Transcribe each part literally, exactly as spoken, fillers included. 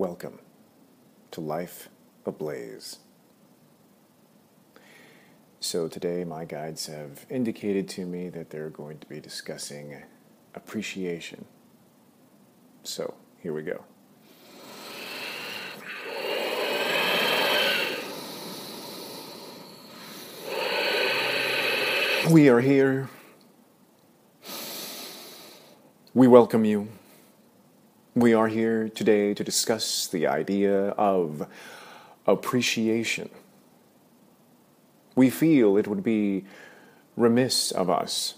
Welcome to Life Ablaze. So today my guides have indicated to me that they're going to be discussing appreciation. So here we go. We are here. We welcome you. We are here today to discuss the idea of appreciation. We feel it would be remiss of us,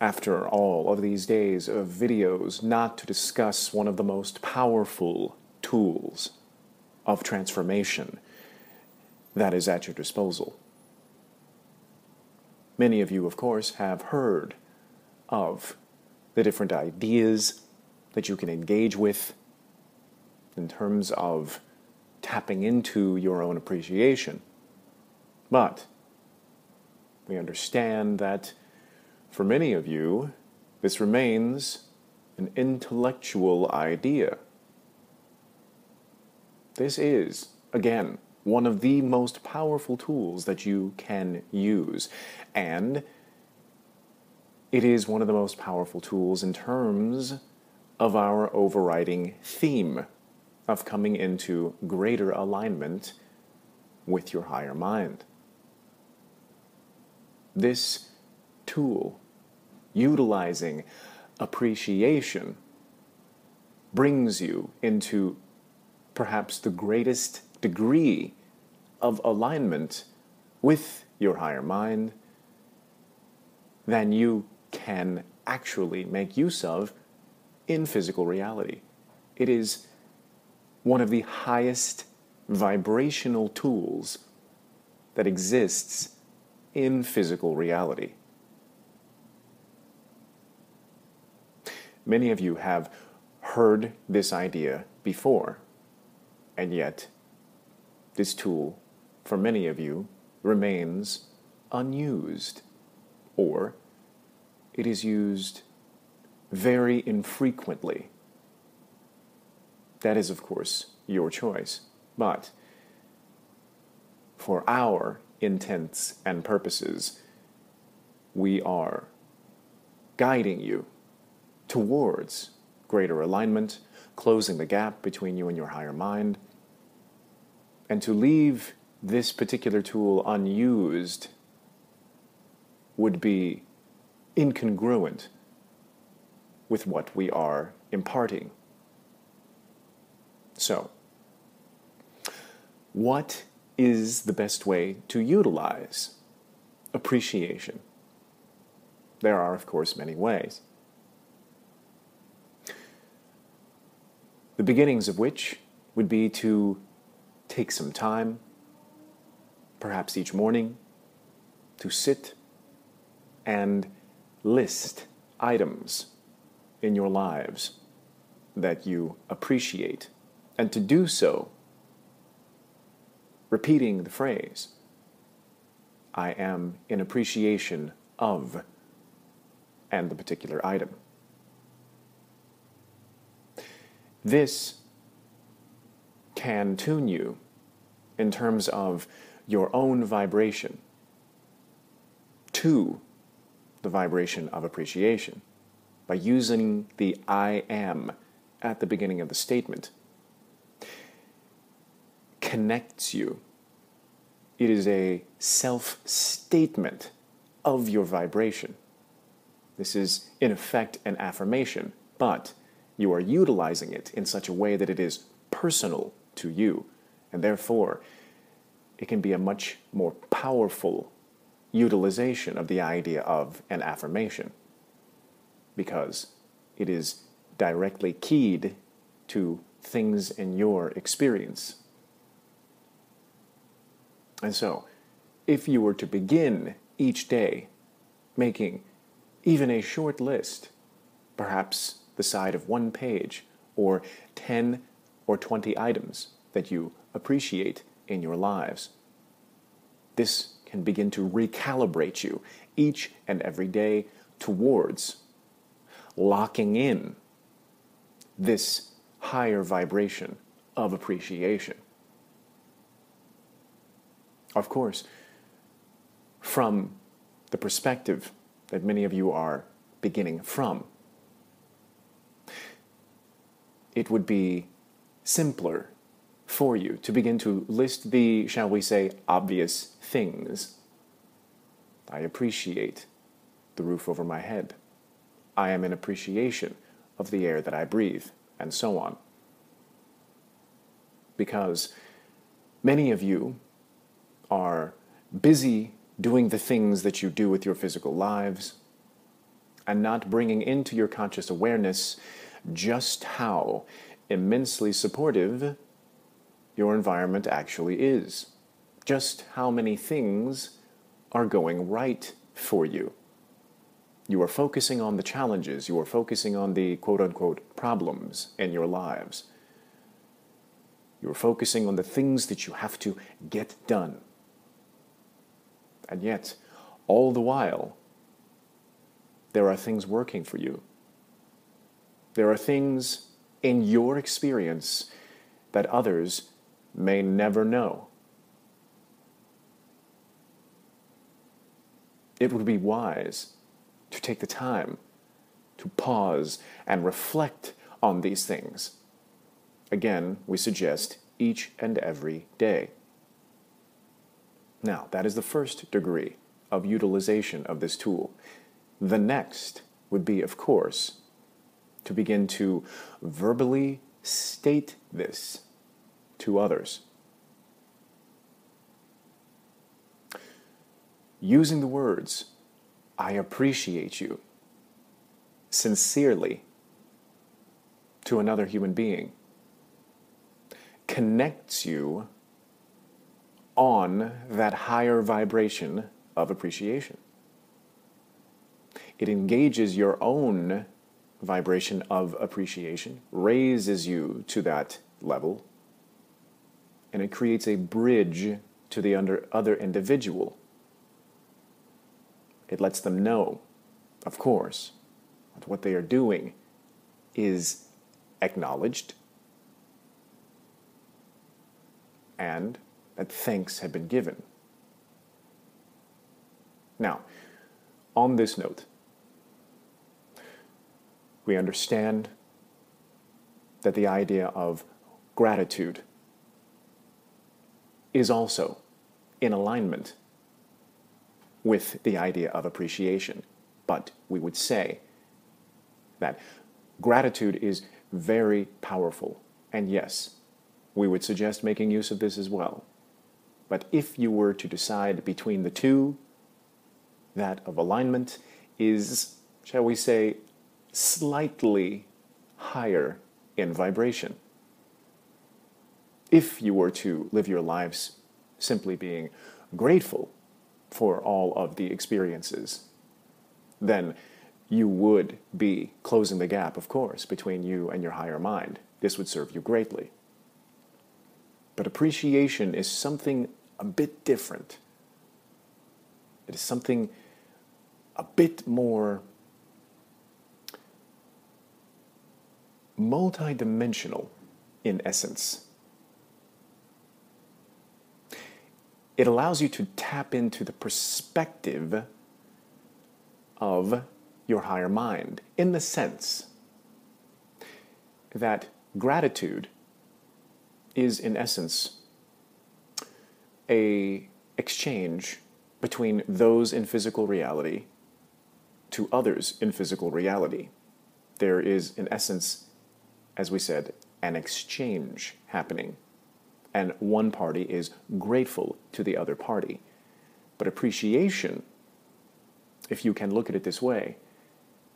after all of these days of videos, not to discuss one of the most powerful tools of transformation that is at your disposal. Many of you, of course, have heard of the different ideas that you can engage with in terms of tapping into your own appreciation. But we understand that for many of you, this remains an intellectual idea. This is, again, one of the most powerful tools that you can use, and it is one of the most powerful tools in terms of our overriding theme of coming into greater alignment with your higher mind. This tool, utilizing appreciation, brings you into perhaps the greatest degree of alignment with your higher mind than you can actually make use of in physical reality. It is one of the highest vibrational tools that exists in physical reality. Many of you have heard this idea before, and yet this tool, for many of you, remains unused, or it is used very infrequently. That is, of course, your choice. But for our intents and purposes, we are guiding you towards greater alignment, closing the gap between you and your higher mind. And to leave this particular tool unused would be incongruent with what we are imparting. So, what is the best way to utilize appreciation? There are, of course, many ways, the beginnings of which would be to take some time, perhaps each morning, to sit and list items in your lives that you appreciate, and to do so repeating the phrase, I am in appreciation of, and the particular item. This can tune you in terms of your own vibration to the vibration of appreciation, by using the I am at the beginning of the statement. Connects you. It is a self-statement of your vibration. This is, in effect, an affirmation, but you are utilizing it in such a way that it is personal to you, and therefore it can be a much more powerful utilization of the idea of an affirmation, because it is directly keyed to things in your experience. And so, if you were to begin each day making even a short list, perhaps the side of one page, or ten or twenty items that you appreciate in your lives, this can begin to recalibrate you each and every day towards locking in this higher vibration of appreciation. Of course, from the perspective that many of you are beginning from, it would be simpler for you to begin to list the, shall we say, obvious things. I appreciate the roof over my head. I am in appreciation of the air that I breathe, and so on. Because many of you are busy doing the things that you do with your physical lives and not bringing into your conscious awareness just how immensely supportive your environment actually is. Just how many things are going right for you. You are focusing on the challenges. You are focusing on the quote-unquote problems in your lives. You are focusing on the things that you have to get done. And yet, all the while, there are things working for you. There are things in your experience that others may never know. It would be wise to take the time to pause and reflect on these things. Again, we suggest each and every day. Now, that is the first degree of utilization of this tool. The next would be, of course, to begin to verbally state this to others. Using the words, I appreciate you, sincerely, to another human being, connects you on that higher vibration of appreciation. It engages your own vibration of appreciation, raises you to that level, and it creates a bridge to the under other individual. It lets them know, of course, that what they are doing is acknowledged and that thanks have been given. Now, on this note, we understand that the idea of gratitude is also in alignment with the idea of appreciation. But we would say that gratitude is very powerful. And yes, we would suggest making use of this as well. But if you were to decide between the two, that of alignment is, shall we say, slightly higher in vibration. If you were to live your lives simply being grateful for all of the experiences, then you would be closing the gap, of course, between you and your higher mind. This would serve you greatly. But appreciation is something a bit different. It is something a bit more multidimensional in essence. It allows you to tap into the perspective of your higher mind, in the sense that gratitude is, in essence, an exchange between those in physical reality to others in physical reality. There is, in essence, as we said, an exchange happening. And one party is grateful to the other party. But appreciation, if you can look at it this way,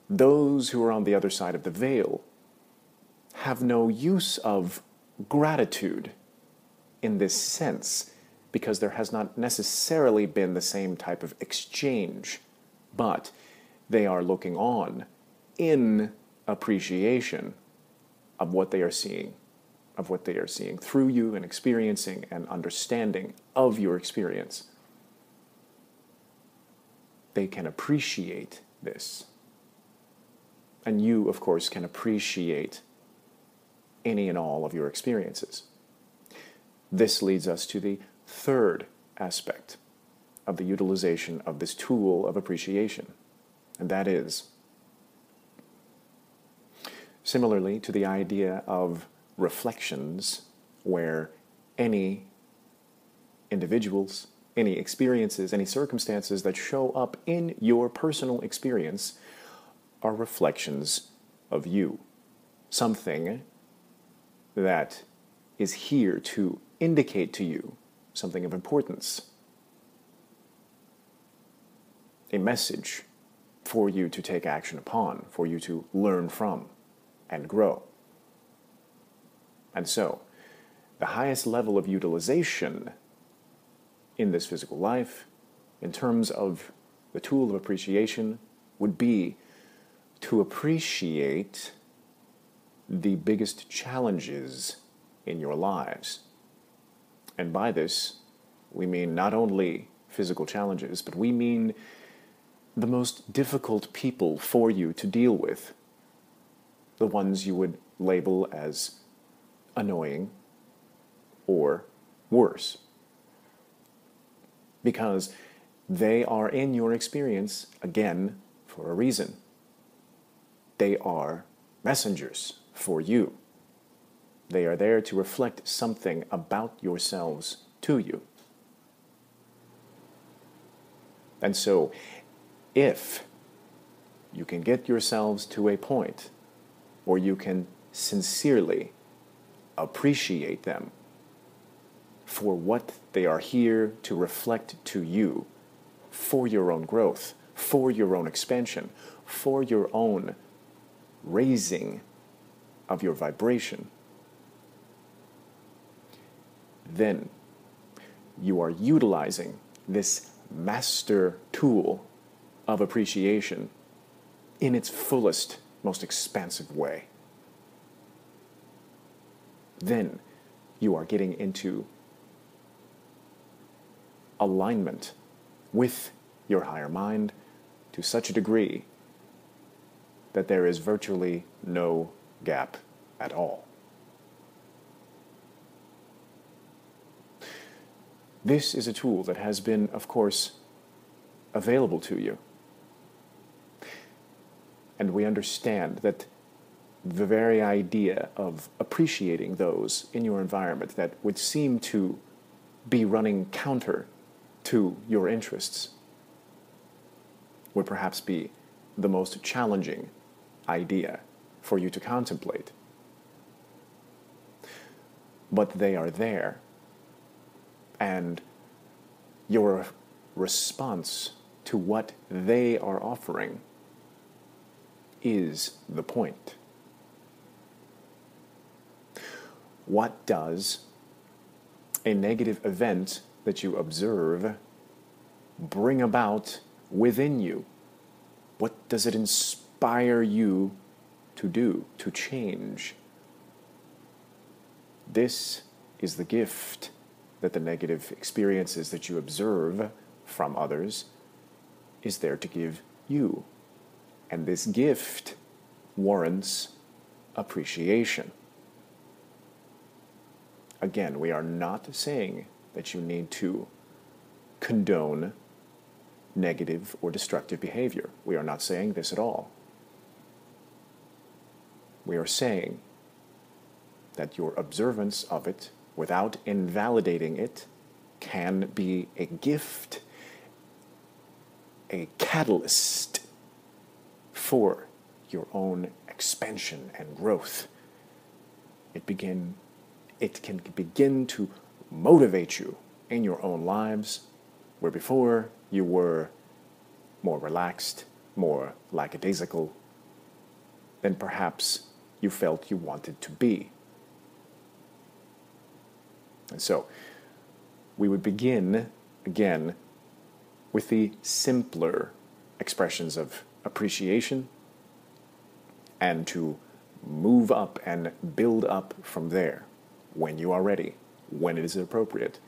those who are on the other side of the veil have no use of gratitude in this sense, because there has not necessarily been the same type of exchange, but they are looking on in appreciation of what they are seeing. Of what they are seeing through you and experiencing and understanding of your experience. They can appreciate this. And you, of course, can appreciate any and all of your experiences. This leads us to the third aspect of the utilization of this tool of appreciation, and that is, similarly to the idea of reflections, where any individuals, any experiences, any circumstances that show up in your personal experience are reflections of you. Something that is here to indicate to you something of importance. A message for you to take action upon, for you to learn from and grow. And so, the highest level of utilization in this physical life, in terms of the tool of appreciation, would be to appreciate the biggest challenges in your lives. And by this, we mean not only physical challenges, but we mean the most difficult people for you to deal with. The ones you would label as annoying or worse. Because they are in your experience, again, for a reason. They are messengers for you. They are there to reflect something about yourselves to you. And so, if you can get yourselves to a point where you can sincerely appreciate them for what they are here to reflect to you, for your own growth, for your own expansion, for your own raising of your vibration, then you are utilizing this master tool of appreciation in its fullest, most expansive way. Then you are getting into alignment with your higher mind to such a degree that there is virtually no gap at all. This is a tool that has been, of course, available to you. And we understand that the very idea of appreciating those in your environment that would seem to be running counter to your interests would perhaps be the most challenging idea for you to contemplate. But they are there, and your response to what they are offering is the point. What does a negative event that you observe bring about within you? What does it inspire you to do, to change? This is the gift that the negative experiences that you observe from others is there to give you. And this gift warrants appreciation. Again, we are not saying that you need to condone negative or destructive behavior. We are not saying this at all. We are saying that your observance of it, without invalidating it, can be a gift, a catalyst for your own expansion and growth. It begin, it can begin to motivate you in your own lives, where before you were more relaxed, more lackadaisical than perhaps you felt you wanted to be. And so, we would begin, again, with the simpler expressions of appreciation, and to move up and build up from there when you are ready, when it is appropriate.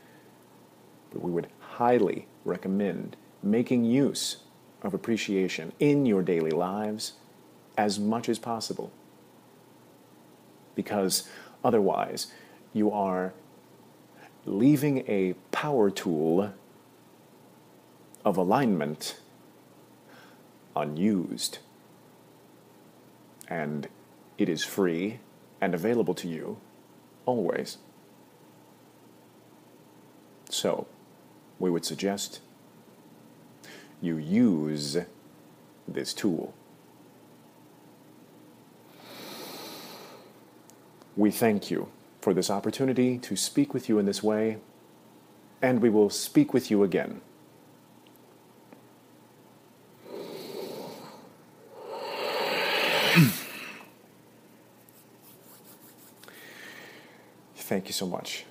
But we would highly recommend making use of appreciation in your daily lives as much as possible. Because Otherwise, you are leaving a power tool of alignment unused. And it is free and available to you always. So, we would suggest you use this tool. We thank you for this opportunity to speak with you in this way, and we will speak with you again. Thank you so much.